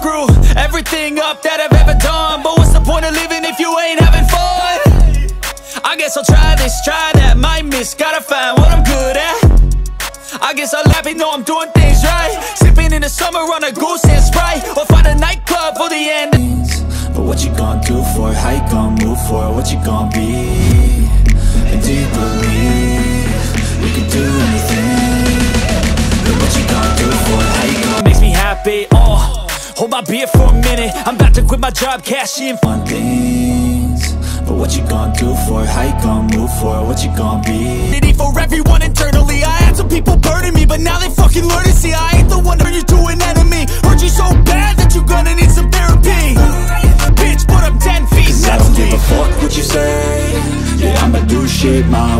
screw everything up that I've ever done. But what's the point of living if you ain't having fun? I guess I'll try this, try that, might miss, gotta find what I'm good at. I guess I'll laugh and know I'm doing things right. Sipping in the summer on a goose and Sprite, or find a nightclub for the endings. But what you gonna do for it? How you gonna move for it? What you gonna be? And do you believe we can do anything? But what you gonna do for it? How you gonna makes me happy? Oh, hold my beer for a minute, I'm about to quit my job, cash in fun things. But what you gonna do for it? How you gonna move for it? What you gonna be? For everyone internally, I had some people burden me, but now they fucking learn to see I ain't the one turn you to an enemy. Hurt you so bad that you gonna need some therapy. Bitch, put up 10 feet. Cause I don't give a fuck what you say. Yeah, I'ma do shit my way.